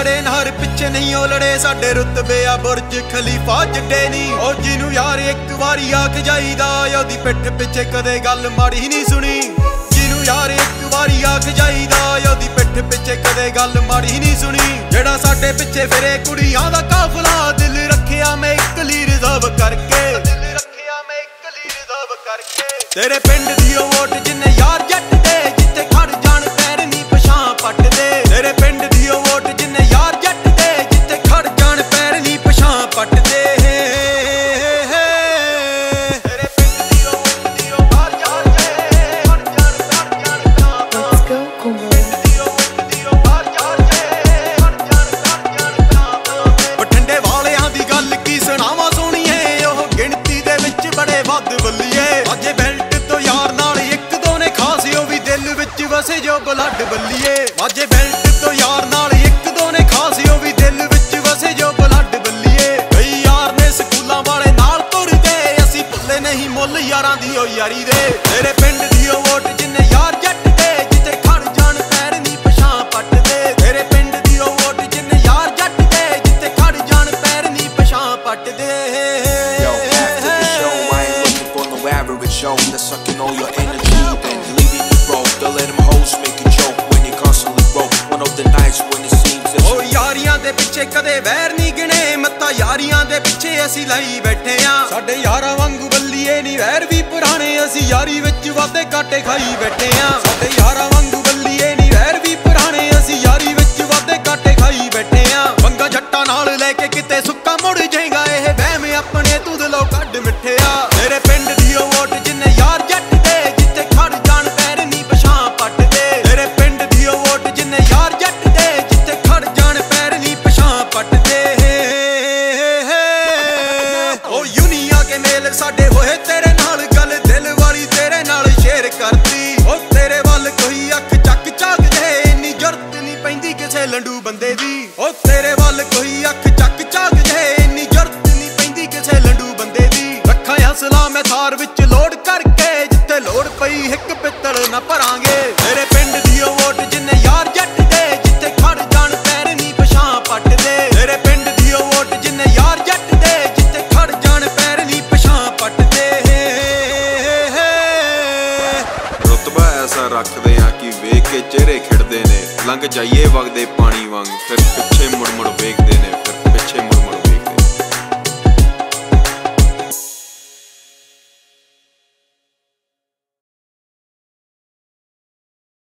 खड़े नार पिछे नहीं ओ लड़े साडे रुतबे आ बुर्ज खलीफा जड्डे नहीं ओ जिनू यार एक वारी आख जाईदा ओदी पिठ पिछे कदे गल माड़ी नहीं सुनी जिनू यार एक वारी आख जाईदा ओदी पिठ पिछे कदे गल माड़ी नहीं सुनी जेड़ा साडे पिछे फिरे कुड़ियां दा काफला दिल रखिया मैं इकली रिजर्व करके तेरे पिंड दी ओ वोट जिन्ने यार जट दे जिथे खड़ जान पैर नी पछां पट दे तेरे पिंड दी ओ वोट जिन्ने यार जट दे जिथे खड़ जान पैर नी पछां पट दे तेरे पिंड दी ओ वोट दी ओ यार यार जे खड़ जान पैर जान पछां पट दे ठंडे वालियां दी गल की सुणावां सोणीए ओह गिणती दे विच बड़े वध बल्लीए अज्ज वसे जो ब्लड बलिए अजे बेल्ट तो यार नाल एक दो ने खासी ओ भी दिल विच वसे जो ब्लड बलिए कई यार ने स्कूलों वाले नाल तुर दे असी भुले नहीं मुल यारां दी ओ यारी दे तेरे पिंड दी ओ वोट जिन्ने यार जट दे जिथे खड़ जान पैर नी पछां पट दे तेरे पिंड दी ओ वोट जिन्ने यार जट दे जिथे खड़ जान पैर नी पछां पट दे Yo, after the show, I ain't looking for no average show that's sucking all your energy and leaving you broke Don't let them make a joke when you constantly broke one of the nights when it seems that oh yaariyan de piche kade vair nahi gine matta yaariyan de piche assi lai baithe a sade yaara wangu balliye ni vair vi purane assi yaari vich wade kaate khai baithe a sade yaara wangu balliye ni vair vi purane assi yaari vich wade kaate khai baithe a wanga jhatta naal leke kite sukka mud jaega eh vehme apne tu dilo kad mithe a mere pind di o vote jinne yaar jat de jitte khad jaan pair ni pachha pat लंडू बंदे दी ओ तेरे वाल कोई अख चक चक दे इन्नी जरूरत नहीं पैंदी किसे लंडू बंदे दी रखा हौसला मैं थार विच लोड करके जिथे लोड़ पई हिक पित्तल ना भरांगे मेरे पिंड दी ओ वोट जिन्ने यार जट दे जिथे खड़ जान पैर नी पछां पट दे मेरे पिंड दी ओ वोट जिन्ने यार जट दे जिथे खड़ जान पैर नी पछां पट दे रुतबा ऐसा रखदे आ कि वेख के चेहरे खिड़दे ने लंघ जाइए वगदे पानी वांग